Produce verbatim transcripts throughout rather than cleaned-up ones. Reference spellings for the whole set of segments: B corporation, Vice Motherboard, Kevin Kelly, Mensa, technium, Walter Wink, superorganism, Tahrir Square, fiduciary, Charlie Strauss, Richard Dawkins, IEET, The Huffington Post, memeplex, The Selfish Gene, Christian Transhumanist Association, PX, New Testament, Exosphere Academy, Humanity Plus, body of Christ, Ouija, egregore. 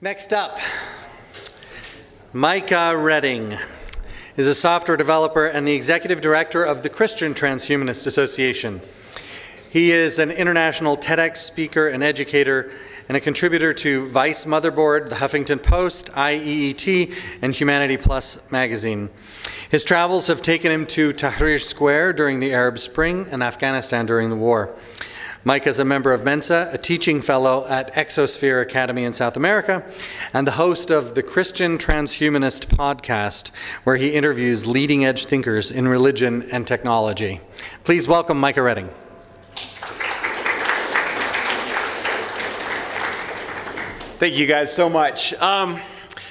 Next up, Micah Redding is a software developer and the executive director of the Christian Transhumanist Association. He is an international TEDx speaker and educator and a contributor to Vice Motherboard, The Huffington Post, I E E T, and Humanity Plus magazine. His travels have taken him to Tahrir Square during the Arab Spring and Afghanistan during the war. Micah is a member of Mensa, a teaching fellow at Exosphere Academy in South America, and the host of the Christian Transhumanist podcast, where he interviews leading-edge thinkers in religion and technology. Please welcome Micah Redding. Thank you guys so much. Um,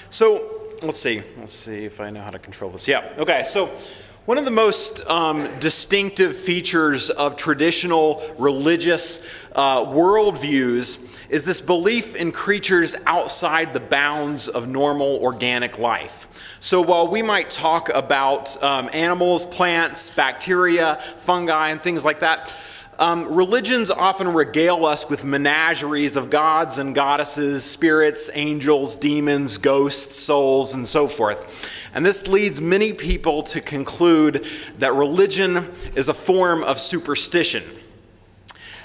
so let's see, let's see if I know how to control this. Yeah, okay, so one of the most um, distinctive features of traditional religious uh, worldviews is this belief in creatures outside the bounds of normal organic life. So while we might talk about um, animals, plants, bacteria, fungi, and things like that, Um, religions often regale us with menageries of gods and goddesses, spirits, angels, demons, ghosts, souls, and so forth. And this leads many people to conclude that religion is a form of superstition.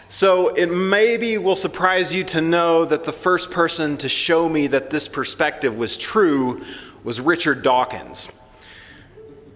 So it maybe will surprise you to know that the first person to show me that this perspective was true was Richard Dawkins.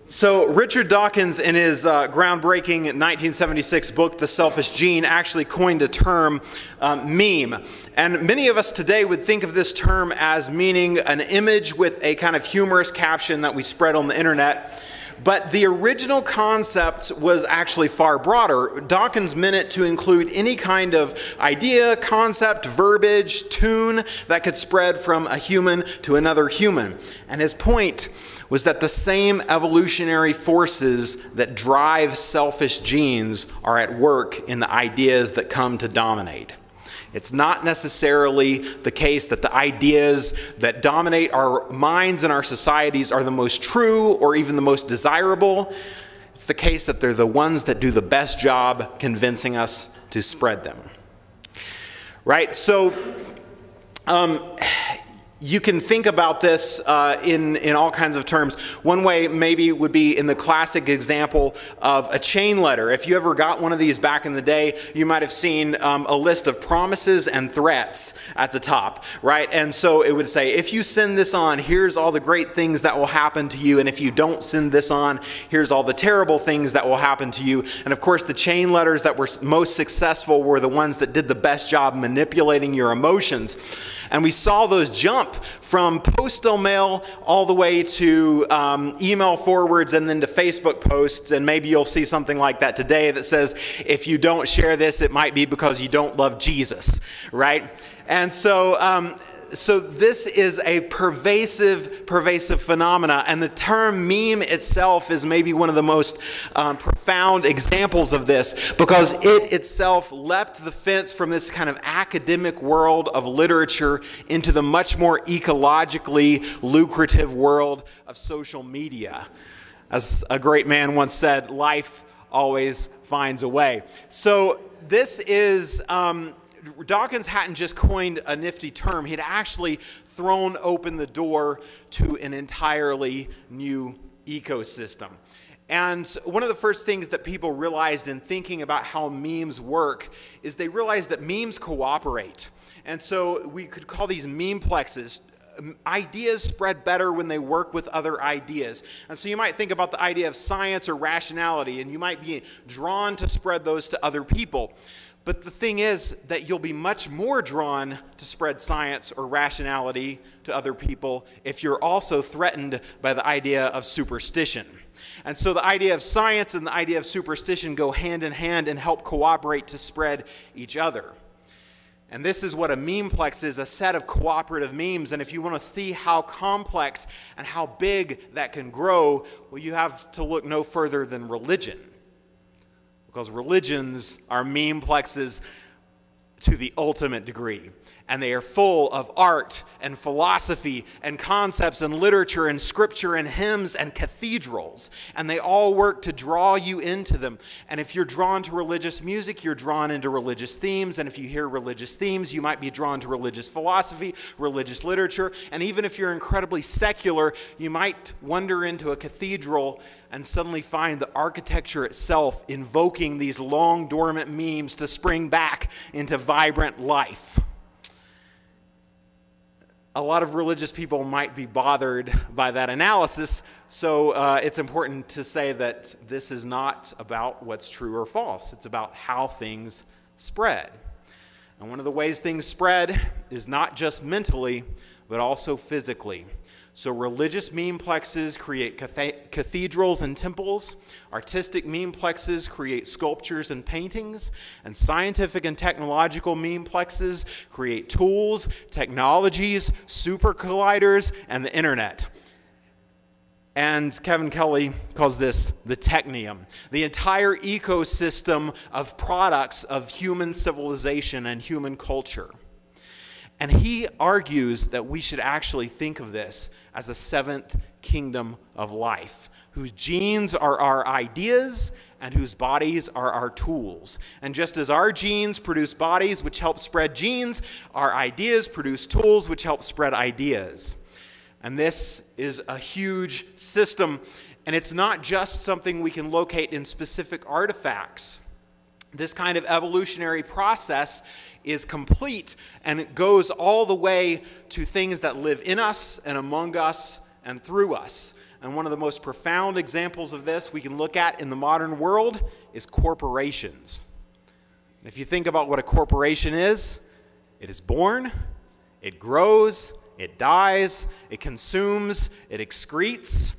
So Richard Dawkins, in his uh, groundbreaking nineteen seventy-six book, The Selfish Gene, actually coined a term, um, meme. And many of us today would think of this term as meaning an image with a kind of humorous caption that we spread on the internet. But the original concept was actually far broader. Dawkins meant it to include any kind of idea, concept, verbiage, tune that could spread from a human to another human. And his point was that the same evolutionary forces that drive selfish genes are at work in the ideas that come to dominate. It's not necessarily the case that the ideas that dominate our minds and our societies are the most true or even the most desirable. It's the case that they're the ones that do the best job convincing us to spread them. Right? So, um, you can think about this uh, in, in all kinds of terms. One way maybe would be in the classic example of a chain letter. If you ever got one of these back in the day, you might have seen um, a list of promises and threats at the top, right? And so it would say, if you send this on, here's all the great things that will happen to you. And if you don't send this on, here's all the terrible things that will happen to you. And of course, the chain letters that were most successful were the ones that did the best job manipulating your emotions. And we saw those jump from postal mail all the way to um, email forwards and then to Facebook posts. And maybe you'll see something like that today that says, if you don't share this, it might be because you don't love Jesus, right? And so, um, so this is a pervasive, pervasive phenomena. And the term meme itself is maybe one of the most um, profound examples of this, because it itself leapt the fence from this kind of academic world of literature into the much more ecologically lucrative world of social media. As a great man once said, life always finds a way. So this is... Um, Dawkins hadn't just coined a nifty term, he'd actually thrown open the door to an entirely new ecosystem. And one of the first things that people realized in thinking about how memes work is they realized that memes cooperate. And so we could call these memeplexes. Ideas spread better when they work with other ideas. And so you might think about the idea of science or rationality, and you might be drawn to spread those to other people. But the thing is that you'll be much more drawn to spread science or rationality to other people if you're also threatened by the idea of superstition. And so the idea of science and the idea of superstition go hand in hand and help cooperate to spread each other. And this is what a memeplex is, a set of cooperative memes. And if you want to see how complex and how big that can grow, well, you have to look no further than religion. Because religions are memeplexes to the ultimate degree. and they are full of art and philosophy and concepts and literature and scripture and hymns and cathedrals, and they all work to draw you into them. And if you're drawn to religious music, you're drawn into religious themes, and if you hear religious themes, you might be drawn to religious philosophy, religious literature, and even if you're incredibly secular, you might wander into a cathedral and suddenly find the architecture itself invoking these long dormant memes to spring back into vibrant life. A lot of religious people might be bothered by that analysis, so uh, it's important to say that this is not about what's true or false. It's about how things spread. And one of the ways things spread is not just mentally, but also physically. So religious meme plexes create cath cathedrals and temples, artistic meme plexes create sculptures and paintings, and scientific and technological meme plexes create tools, technologies, super colliders, and the internet. And Kevin Kelly calls this the technium, the entire ecosystem of products of human civilization and human culture. And he argues that we should actually think of this as a seventh kingdom of life, whose genes are our ideas and whose bodies are our tools. And just as our genes produce bodies which help spread genes, our ideas produce tools which help spread ideas. And this is a huge system, and it's not just something we can locate in specific artifacts. This kind of evolutionary process is complete, and it goes all the way to things that live in us and among us and through us. And one of the most profound examples of this we can look at in the modern world is corporations. If you think about what a corporation is, it is born, it grows, it dies, it consumes, it excretes.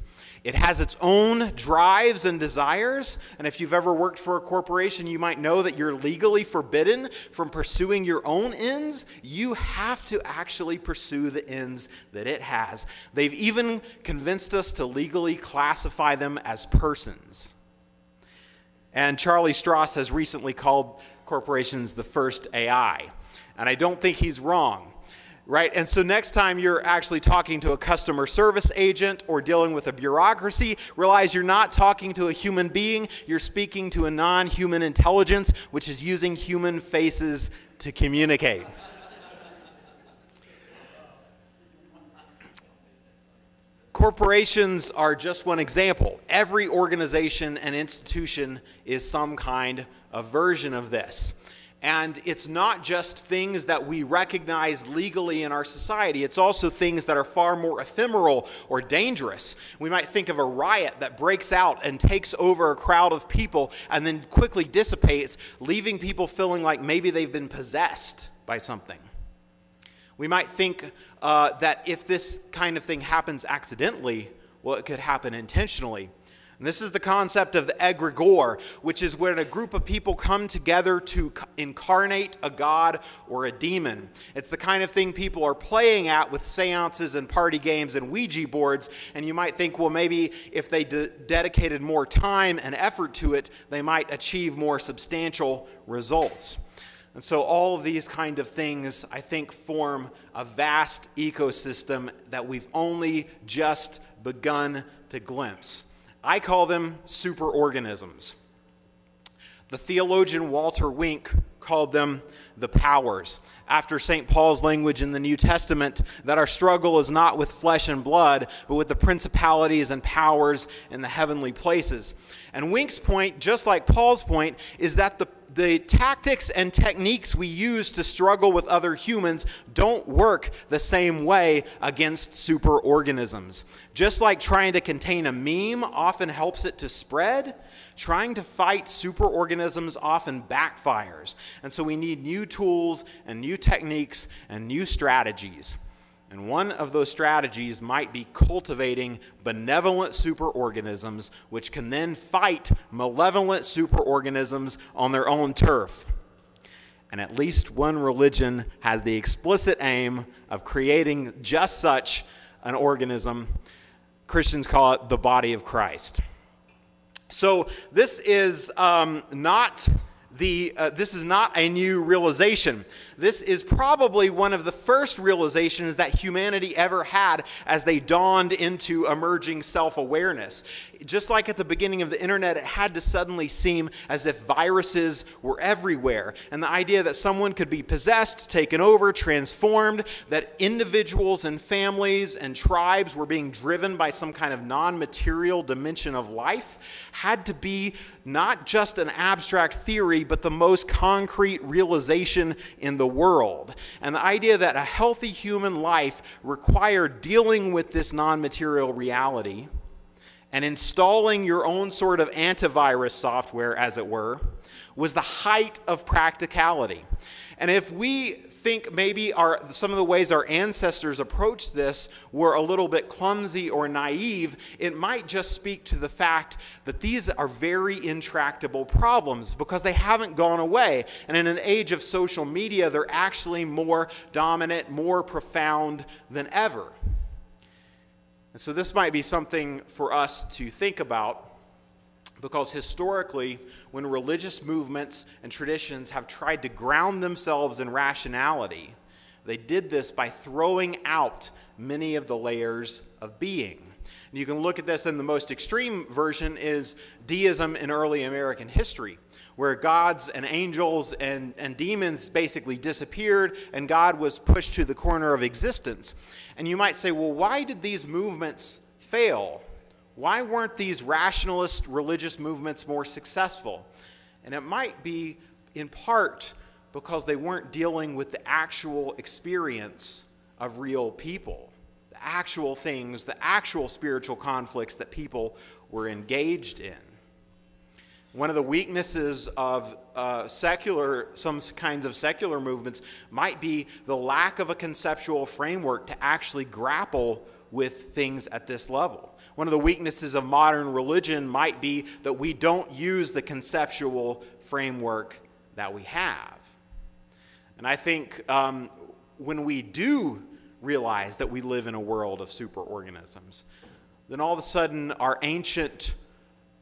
It has its own drives and desires, and if you've ever worked for a corporation, you might know that you're legally forbidden from pursuing your own ends. You have to actually pursue the ends that it has. They've even convinced us to legally classify them as persons. And Charlie Strauss has recently called corporations the first A I, and I don't think he's wrong. Right? And so next time you're actually talking to a customer service agent or dealing with a bureaucracy, realize you're not talking to a human being, you're speaking to a non-human intelligence which is using human faces to communicate. Corporations are just one example. Every organization and institution is some kind of version of this. And it's not just things that we recognize legally in our society, it's also things that are far more ephemeral or dangerous. We might think of a riot that breaks out and takes over a crowd of people and then quickly dissipates, leaving people feeling like maybe they've been possessed by something. We might think uh, that if this kind of thing happens accidentally, well, it could happen intentionally. And this is the concept of the egregore, which is when a group of people come together to incarnate a god or a demon. It's the kind of thing people are playing at with seances and party games and Ouija boards, and you might think, well, maybe if they de- dedicated more time and effort to it, they might achieve more substantial results. And so all of these kind of things, I think, form a vast ecosystem that we've only just begun to glimpse. I call them superorganisms. The theologian Walter Wink called them the powers, after Saint Paul's language in the New Testament that our struggle is not with flesh and blood, but with the principalities and powers in the heavenly places. And Wink's point, just like Paul's point, is that the The tactics and techniques we use to struggle with other humans don't work the same way against superorganisms. Just like trying to contain a meme often helps it to spread, trying to fight superorganisms often backfires. And so we need new tools and new techniques and new strategies. And one of those strategies might be cultivating benevolent superorganisms, which can then fight malevolent superorganisms on their own turf. And at least one religion has the explicit aim of creating just such an organism. Christians call it the body of Christ. So this is um, not the, uh, this is not a new realization. This is probably one of the first realizations that humanity ever had as they dawned into emerging self-awareness. Just like at the beginning of the internet, it had to suddenly seem as if viruses were everywhere. And the idea that someone could be possessed, taken over, transformed, that individuals and families and tribes were being driven by some kind of non-material dimension of life had to be not just an abstract theory, but the most concrete realization in the world. And the idea that a healthy human life required dealing with this non-material reality and installing your own sort of antivirus software, as it were, was the height of practicality. And if we think maybe our, some of the ways our ancestors approached this were a little bit clumsy or naive, it might just speak to the fact that these are very intractable problems because they haven't gone away. And in an age of social media, they're actually more dominant, more profound than ever. And so this might be something for us to think about, because historically, when religious movements and traditions have tried to ground themselves in rationality, they did this by throwing out many of the layers of being. And you can look at this in the most extreme version is deism in early American history, where gods and angels and, and demons basically disappeared and God was pushed to the corner of existence. And you might say, well, why did these movements fail? Why weren't these rationalist religious movements more successful? And it might be in part because they weren't dealing with the actual experience of real people, the actual things, the actual spiritual conflicts that people were engaged in. One of the weaknesses of uh, secular, some kinds of secular movements might be the lack of a conceptual framework to actually grapple with things at this level. One of the weaknesses of modern religion might be that we don't use the conceptual framework that we have. And I think um, when we do realize that we live in a world of superorganisms, then all of a sudden our ancient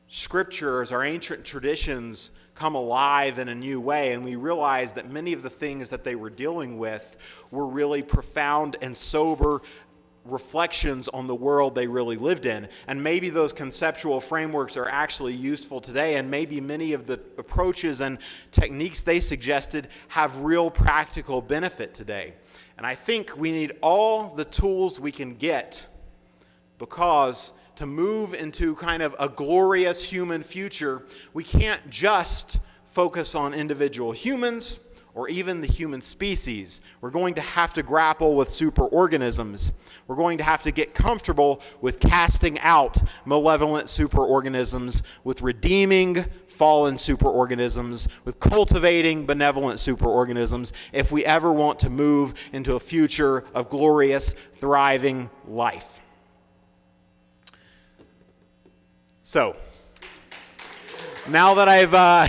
scriptures, our ancient traditions come alive in a new way, and we realize that many of the things that they were dealing with were really profound and sober reflections on the world they really lived in. And maybe those conceptual frameworks are actually useful today, and maybe many of the approaches and techniques they suggested have real practical benefit today. And I think we need all the tools we can get, because to move into kind of a glorious human future, we can't just focus on individual humans or even the human species. We're going to have to grapple with superorganisms. We're going to have to get comfortable with casting out malevolent superorganisms, with redeeming fallen superorganisms, with cultivating benevolent superorganisms, if we ever want to move into a future of glorious, thriving life. So, now that I've uh,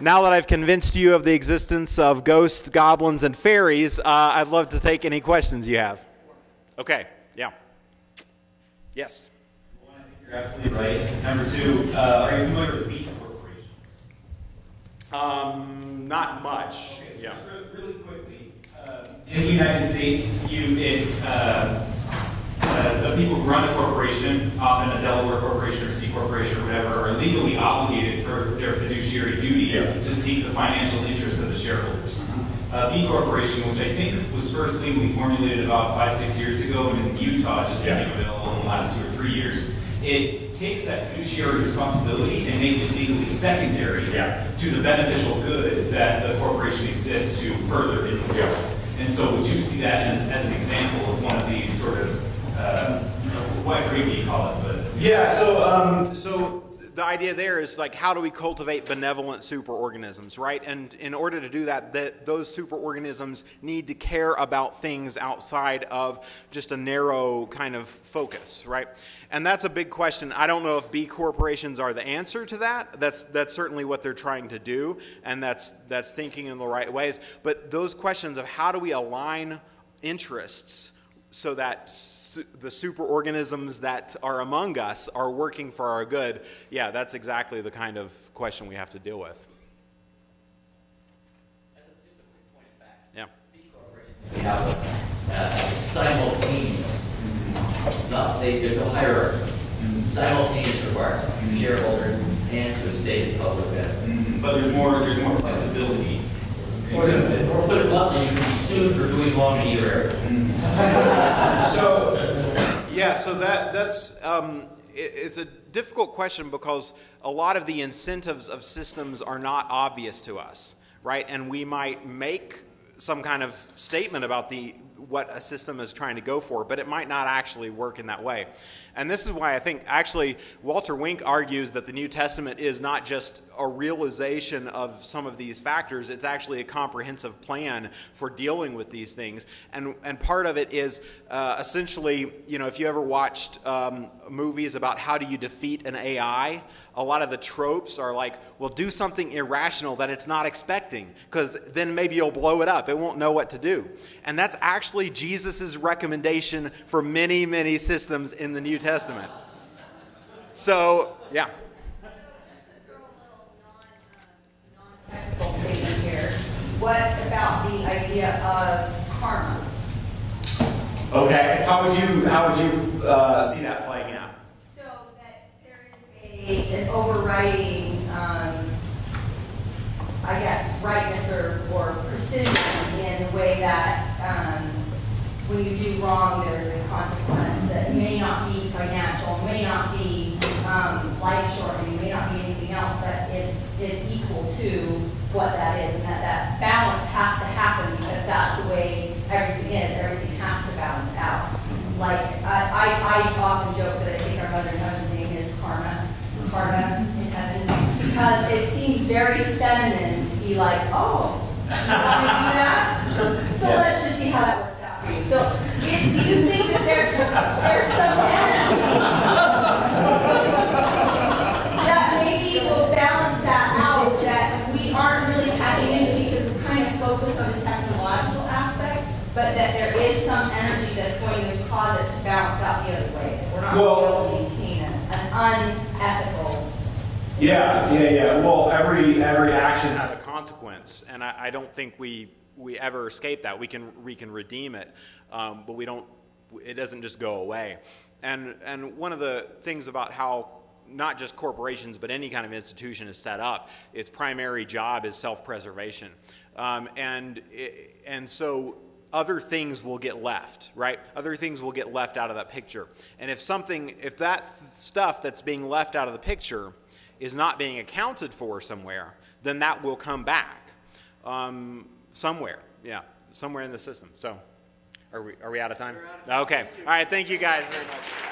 now that I've convinced you of the existence of ghosts, goblins, and fairies, uh, I'd love to take any questions you have. Okay. Yeah. Yes. One, I think you're absolutely right. Number two, uh, are you familiar with meat corporations? Um, not much. Okay, so yeah. Just really quickly, uh, in the United States, you it's. Uh, Uh, the people who run a corporation, often a Delaware corporation or C corporation or whatever, are legally obligated for their fiduciary duty yeah. to seek the financial interests of the shareholders. Uh, B corporation, which I think was first legally formulated about five, six years ago, and in Utah just yeah. became available in the last two or three years, it takes that fiduciary responsibility and makes it legally secondary yeah. to the beneficial good that the corporation exists to further in the world. And so would you see that as, as an example of one of these sort of Uh, what do you call it? But yeah, so um, so the idea there is like, how do we cultivate benevolent superorganisms, right? And in order to do that, that those superorganisms need to care about things outside of just a narrow kind of focus, right? And that's a big question. I don't know if B corporations are the answer to that. That's that's certainly what they're trying to do, and that's that's thinking in the right ways. But those questions of how do we align interests so that su the superorganisms that are among us are working for our good, yeah, that's exactly the kind of question we have to deal with. That's a, just a quick point of fact. Yeah. The corporation have uh, simultaneous. Not they, there's no hierarchy. Simultaneous requirement to shareholders and to a state and public benefit. But there's more. There's more flexibility. Or, or put it bluntly, you can be sued for doing wrong in either area. So, yeah, so that, that's, um, it, it's a difficult question because a lot of the incentives of systems are not obvious to us, right? And we might make some kind of statement about the, what a system is trying to go for, but it might not actually work in that way. And this is why I think actually Walter Wink argues that the New Testament is not just a realization of some of these factors, it's actually a comprehensive plan for dealing with these things. And, and part of it is uh, essentially, you know, if you ever watched um, movies about how do you defeat an A I, a lot of the tropes are like, well, do something irrational that it's not expecting, because then maybe you'll blow it up. It won't know what to do. And that's actually Jesus's recommendation for many, many systems in the New Testament. So, yeah. So just to throw a little non-technical thing here, what about the idea of karma? Okay, how would you, how would you uh, see that playing out? An overriding, um, I guess, rightness or, or precision in the way that um, when you do wrong, there's a consequence that may not be financial, may not be um, life shortening, may not be anything else, but is, is equal to what that is, and that that balance has to happen because that's the way everything is. Everything has to balance out. Like, I, I, I often joke that I think our Mother in Heaven's name is karma. Karma in heaven, because it seems very feminine to be like, oh, you want to do that? So yeah. Let's just see how that works out for you. So, if, do you think that there's there's some energy that maybe will balance that out, that we aren't really tapping into because we're kind of focused on the technological aspect, but that there is some energy that's going to cause it to balance out the other way. That we're not well, really maintaining an unethical. Yeah, yeah, yeah. Well, every every action has a consequence, and I, I don't think we we ever escape that. We can we can redeem it, um, but we don't. It doesn't just go away. And and one of the things about how not just corporations but any kind of institution is set up, its primary job is self-preservation, um, and it, and so. Other things will get left, right? Other things will get left out of that picture. And if something, if that stuff that's being left out of the picture is not being accounted for somewhere, then that will come back um, somewhere. Yeah, somewhere in the system. So, are we are we out of time? We're out of time. Okay. All right. Thank you guys very much.